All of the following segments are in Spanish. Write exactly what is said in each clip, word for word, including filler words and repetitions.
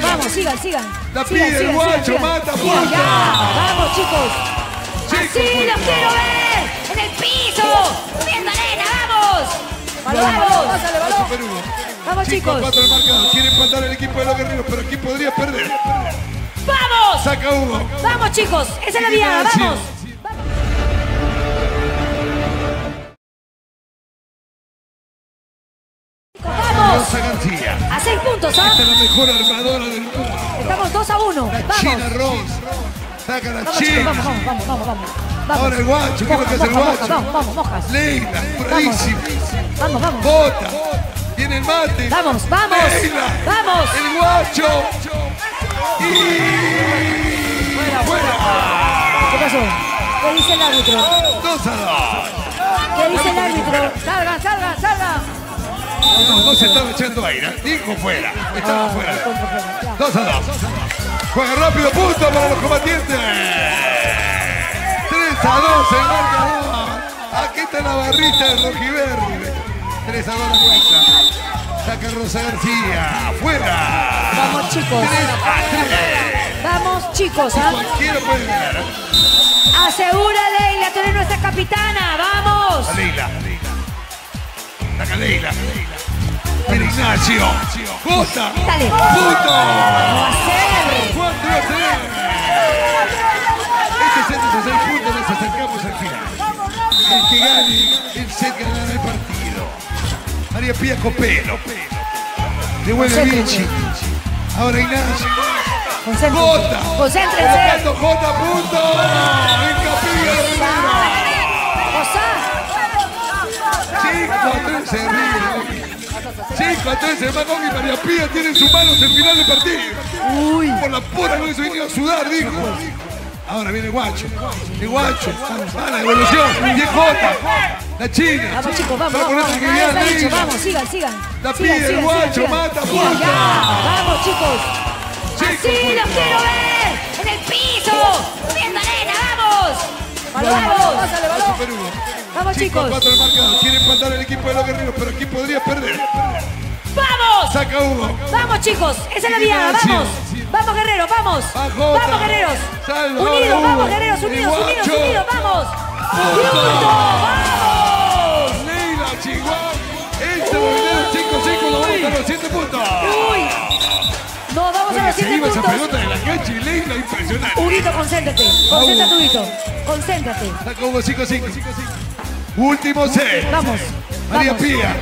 guacho, vamos, sigan, sigan. La pide sigan, el sigan, guacho, sigan, mata, sigan, puta. Ya, vamos, chicos. Chicos, así puta, los quiero ver. En el piso. Viendo arena, vamos. Vale, vamos, vamos, dale, vamos. Perú. Vamos, chicos. Chicos. El marcador. Quieren plantar el equipo de los guerreros, pero aquí podría perder. ¡Vamos! Saca Hugo. Vamos, chicos. Esa es la diada, vamos. Rosa García. A seis puntos, ¿ah? Esta es la mejor armadora del mundo. Estamos dos a uno. La vamos. China Ross. Saca la vamos, China. Vamos, vamos, vamos, vamos, vamos. Ahora el guacho. Moja, ¿qué es el guacho? Vamos, vamos, mojas. Leyla, bravísimo. Vamos, vamos. Bota. Viene el mate. Vamos, vamos. Leyla. Vamos. El guacho. Y... Fuera, fuera. ¿Qué pasó? ¿Qué dice el árbitro? dos a dos. ¿Qué dice el árbitro? Salgan, salgan, salgan. No, no se estaba echando aire. Dijo fuera. Estaba fuera. Dos a dos. Juega rápido. Punto para los combatientes. Tres a dos. El marcador. Aquí está la barrita de Rojiverde. Tres a dos la cuenta. Saca Rosa García. Fuera. Vamos, chicos. Tres a tres. Vamos, chicos. ¿Ah? Cualquiera puede ganar. Asegura, Leyla. Tú eres nuestra capitana. Vamos. Leyla. Saca Leyla. Viene Ignacio. Jota. Dale. Punto. cuatro a tres. Este set es seis puntos. Nos acercamos al final. El que gane, el set ganará el partido. María Pía con pelo. Devuelve Vinci. Ahora Ignacio. Jota. Concéntrense. Jota. Punto. En Capilla de Verano. cinco a tres, el Magón y María Pía tienen sus manos en final de partido. Uy. Por la puta no hizo venir a sudar, dijo. Ahora viene el guacho. El guacho. Ah, la evolución. Y es Jota. La China. Vamos, chicos, vamos. Vamos, vamos, vamos, sigan, sigan. La pide el guacho, mata, puta. Vamos, chicos. Así los quiero ver. En el piso. Viendo arena, vamos. Vamos, vamos. Vamos, chicos. chicos. Quieren plantar el equipo de los guerreros, pero aquí podría perder. ¡Vamos! Saca Hugo. Vamos, chicos. Esa es la diada. Vamos. Vamos, guerreros. Vamos. Vamos, guerreros. Unidos, vamos, guerreros. Unidos, unidos, unidos. Vamos. ¡Juntos! ¡Vamos! Leyla Chihuán. Este movimiento cinco cinco lo vamos a los siete puntos. Uy. No, vamos a los siete puntos. Esa pelota de la cancha y Leyla, impresionante. Huguito, concéntrate. Concéntrate, Huguito. Concéntrate. Saca Hugo cinco cinco. Último set. Vamos. María vamos. Pía.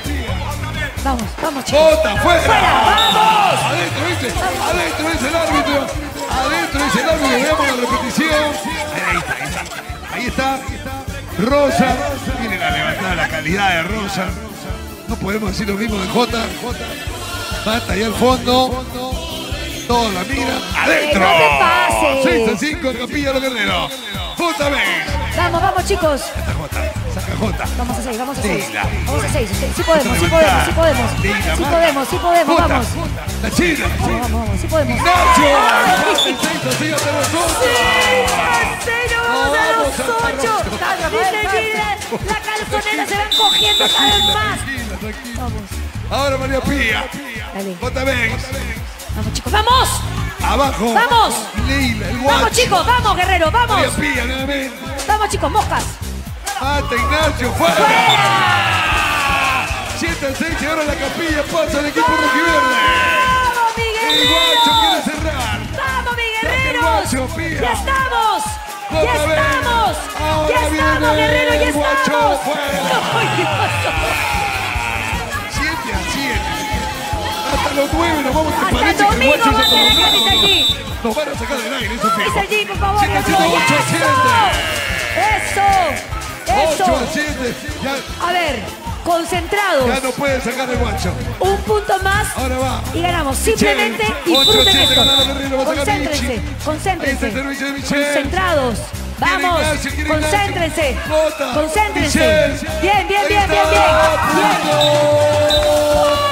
Vamos, vamos, chicos. Jota, fuera. Fuera. ¡Vamos! Adentro, ¿viste? Adentro es el árbitro. Adentro es el árbitro. Veamos la repetición. Ahí está, ahí está. Ahí está. Rosa. Miren la levantada, la calidad de Rosa. No podemos decir lo mismo de Jota. Mata ahí al fondo. Todo la mira. ¡Adentro! seis a cinco, Capilla los Guerreros. Jota, ven. Vamos, vamos, chicos. Saca Jota, saca Jota. Vamos a seis, vamos a seis. Vamos a seis. Sí podemos, sí podemos, sí podemos. Sí podemos, sí podemos, vamos. La China. Vamos, vamos, vamos, sí podemos. ¡Ignacio! seis a cero, dos a ocho. La calzonera se van cogiendo cada vez más. Vamos. Ahora María Pía. Jota, ven. Vamos, chicos, vamos. Abajo. Vamos. Leyla, el guacho. Vamos, chicos, vamos, guerrero, vamos. María Pía, nuevamente. Vamos, chicos, moscas. Mata Ignacio, fuera. siete a seis, ahora la Capilla pasa el equipo rojiverde. ¡Vamos, mi guerrero! El guacho quiere cerrar. ¡Vamos, mi guerrero! Guacho, Pía. ¡Ya estamos! Otra ¡Ya vez. estamos! Ahora ¡Ya estamos, guerrero! ¡Ya estamos! Guacho, fuera. siete a siete. Hasta los nueve nos vamos a parar. Hasta domingo va a ser el camisa allí. Nos van a sacar del aire, eso es allí, por favor. siete a siete, ocho a siete. ¡Eso! ¡Eso! ocho a siete. Ya. A ver, concentrados. Ya no pueden sacar el guacho. Un punto más. Ahora va. Y ganamos. Simplemente disfruten esto. Concéntrense. Concéntrense. Concentrados. Vamos. Concéntrense. Concéntrense. Bien, bien, bien, bien, bien. Bien.